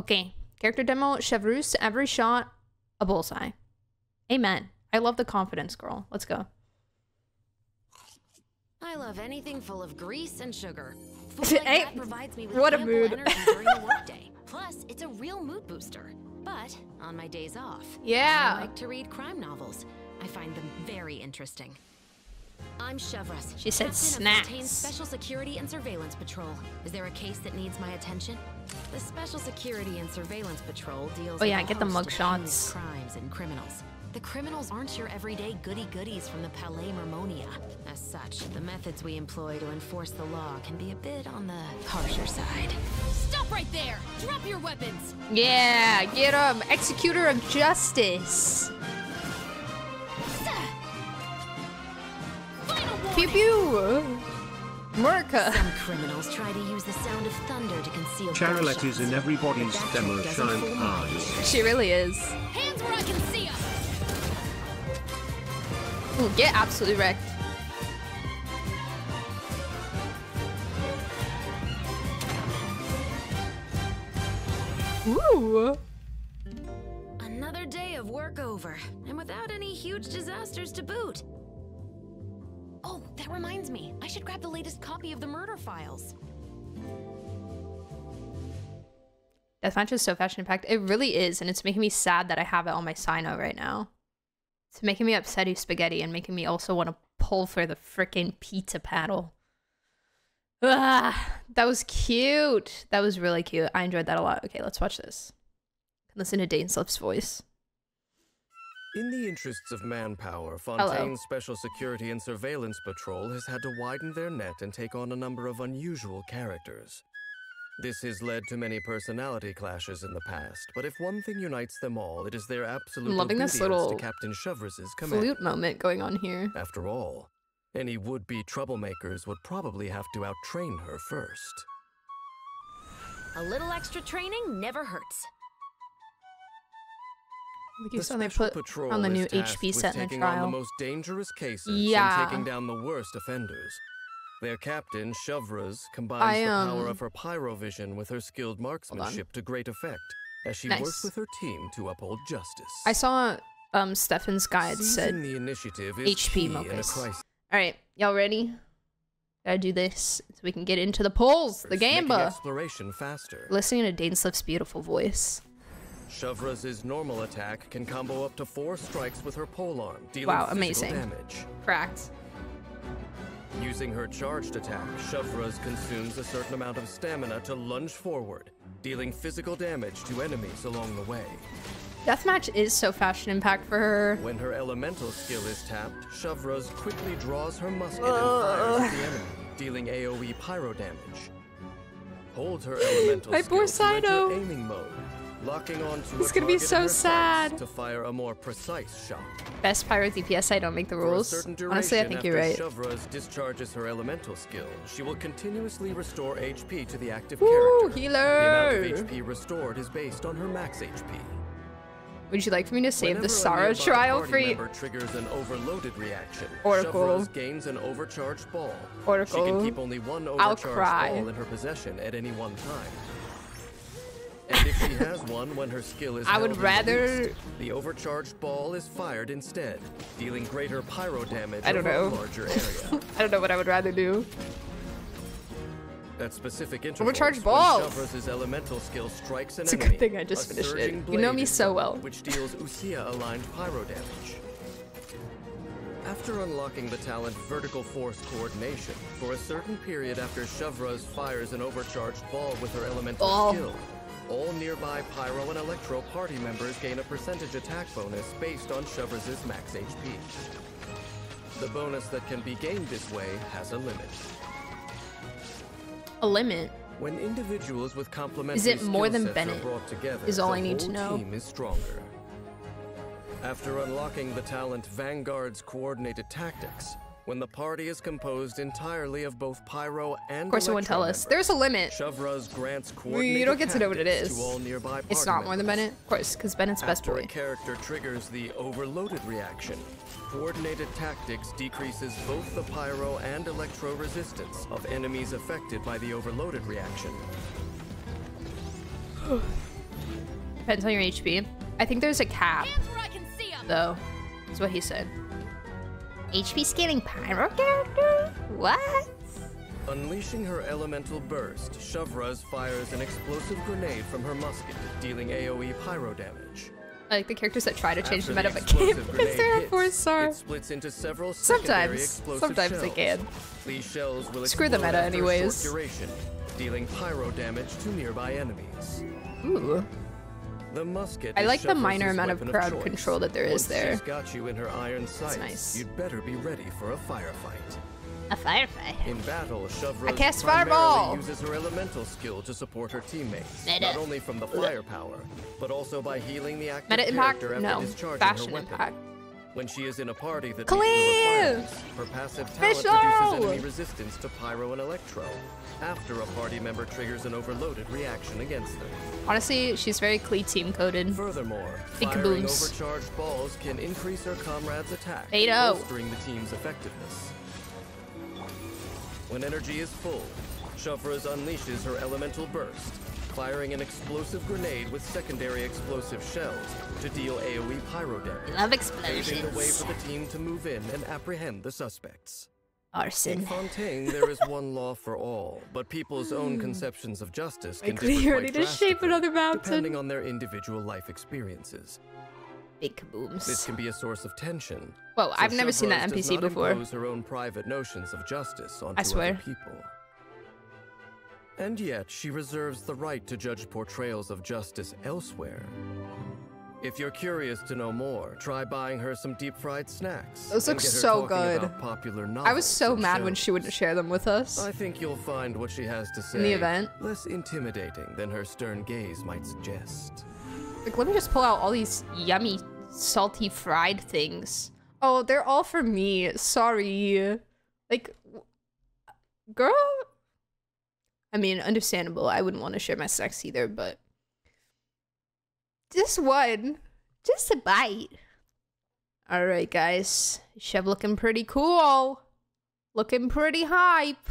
Okay, character demo, Chevreuse, every shot, a bullseye. Amen. I love the confidence, girl. Let's go. I love anything full of grease and sugar. Food like that provides me with what a mood. Energy during the workday. Plus, it's a real mood booster. But on my days off, I like to read crime novels. I find them very interesting. I'm Chevreuse. She said snacks. Fontaine's Special Security and Surveillance Patrol. Is there a case that needs my attention? The Special Security and Surveillance Patrol deals with get the mugshots, crimes and criminals. The criminals aren't your everyday goody-goodies from the Palais Mermonia. As such, the methods we employ to enforce the law can be a bit on the harsher side. Stop right there! Drop your weapons! Yeah, get him! Executor of justice! Pew pew! Murka! Some criminals try to use the sound of thunder to conceal Charlotte is in everybody's demo of giant eyes. She really is. Hands where I can see them! Ooh, get absolutely wrecked. Ooh! Another day of work over, and without any huge disasters to boot. Oh, that reminds me. I should grab the latest copy of the murder files. That match is so fashion-packed. It really is, and it's making me sad that I have it on my Sino right now. It's making me upset you spaghetti and making me also want to pull for the frickin' pizza paddle. Ah, that was cute. That was really cute. I enjoyed that a lot. Okay, let's watch this. Listen to Dainsleif's voice. In the interests of manpower, Fontaine's Special Security and Surveillance Patrol has had to widen their net and take on a number of unusual characters. This has led to many personality clashes in the past, but if one thing unites them all, it is their absolute obedience to Captain Chevreuse's command. Flute moment going on here. After all, any would-be troublemakers would probably have to out-train her first. A little extra training never hurts. The Special Patrol on the new HP set in the trial. On the most dangerous cases and taking down the worst offenders. Their captain, Chevreuse, combines the power of her pyrovision with her skilled marksmanship to great effect, as she works with her team to uphold justice. I saw Stefan's guide said the initiative is HP focus. Alright, y'all ready? Gotta do this so we can get into the polls, the gamba! Exploration faster. Listening to Dainsleif's beautiful voice. Chevreuse's normal attack can combo up to 4 strikes with her polearm, dealing amazing damage. Cracked. Using her charged attack, Chevreuse consumes a certain amount of stamina to lunge forward, dealing physical damage to enemies along the way. Deathmatch is so fashion impact for her. When her elemental skill is tapped, Chevreuse quickly draws her musket and fires at the enemy, dealing AoE pyro damage. Hold her elemental skill to enter aiming mode, locking onto a target of her sights to fire a more precise shot. Best pyro DPS, I don't make the rules. Honestly, I think you're right. Chevreuse discharges her elemental skill. She will continuously restore HP to the active character. Healer! The amount of HP restored is based on her max HP. Would you like for me to save the Sarah trial for you? Triggers an overloaded reaction. Oracle gains an overcharged ball. Oracle. She can keep only one overcharged ball in her possession at any one time. And if she has one when her skill is released, the overcharged ball is fired instead, dealing greater pyro damage over a larger area. I don't know what I would rather do. At specific intervals, overcharged balls. Chevreuse's elemental skill strikes an enemy. It's a good thing I just finished it. You know me so well. Which deals Usia aligned pyro damage. After unlocking the talent Vertical Force Coordination, for a certain period after Chevreuse fires an overcharged ball with her elemental skill, all nearby Pyro and Electro party members gain a percentage attack bonus based on Chevreuse's max HP. The bonus that can be gained this way has a limit. A limit? When individuals with complementary skill sets are brought together, is all I need to know. Team is stronger. After unlocking the talent Vanguard's Coordinated Tactics, when the party is composed entirely of both pyro and of course it won't tell us. There's a limit. Chevreuse grants coordinated you don't get to know what it is. It's not more than Bennett, of course, because Bennett's best boy. After a character triggers the overloaded reaction, Coordinated Tactics decreases both the pyro and electro resistance of enemies affected by the overloaded reaction. depends on your HP. I think there's a cap, though, is what he said. HP scaling pyro character? What? Unleashing her elemental burst, Chevreuse fires an explosive grenade from her musket, dealing AoE pyro damage. I like the characters that try to change the meta but can't because they're a 4-star. It splits into several sometimes they can. Shells will screw the meta anyways. Duration, dealing pyro damage to nearby enemies. Ooh. The musket I like the minor amount of crowd control that there is there. Got you in her iron sights, nice. You'd better be ready for a firefight. A firefight. In battle, Chevreuse primarily uses her elemental skill to support her teammates, not only from the firepower, but also by healing the active character after discharging her weapon. When she is in a party that requires, her passive talent reduces enemy resistance to pyro and electro. After a party member triggers an overloaded reaction against them. Honestly, she's very Klee team coded. Furthermore, firing overcharged balls can increase her comrades' attack, bolstering the team's effectiveness. When energy is full, Chevreuse unleashes her elemental burst, firing an explosive grenade with secondary explosive shells to deal AoE pyro damage. Love explosions. Paving the way for the team to move in and apprehend the suspects. Arson. In Fontaine, there is one law for all, but people's own conceptions of justice can differ quite drastically, depending on their individual life experiences. Big kabooms. This can be a source of tension. Whoa, so I've never seen that NPC before. Her own private notions of justice onto other people. And yet, she reserves the right to judge portrayals of justice elsewhere. If you're curious to know more, try buying her some deep-fried snacks. Those look so good. I was so mad when she wouldn't share them with us. I think you'll find what she has to say in the event less intimidating than her stern gaze might suggest. Like, let me just pull out all these yummy, salty fried things. Oh, they're all for me. Sorry. Like, girl? I mean, understandable. I wouldn't want to share my snacks either, but... just one. Just a bite. Alright, guys. Chev looking pretty cool. Looking pretty hype.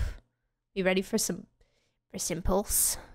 You ready for some pulse?